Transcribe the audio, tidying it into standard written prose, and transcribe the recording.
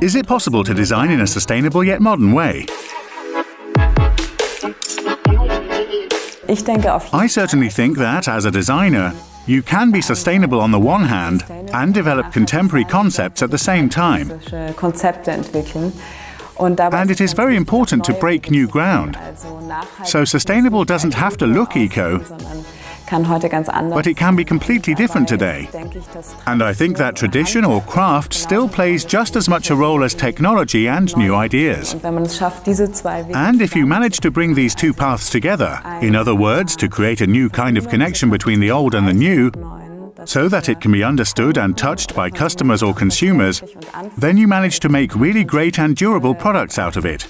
Is it possible to design in a sustainable yet modern way? I certainly think that, as a designer, you can be sustainable on the one hand and develop contemporary concepts at the same time. And it is very important to break new ground. So sustainable doesn't have to look eco, but it can be completely different today. And I think that tradition or craft still plays just as much a role as technology and new ideas. And if you manage to bring these two paths together, in other words, to create a new kind of connection between the old and the new, so that it can be understood and touched by customers or consumers, then you manage to make really great and durable products out of it.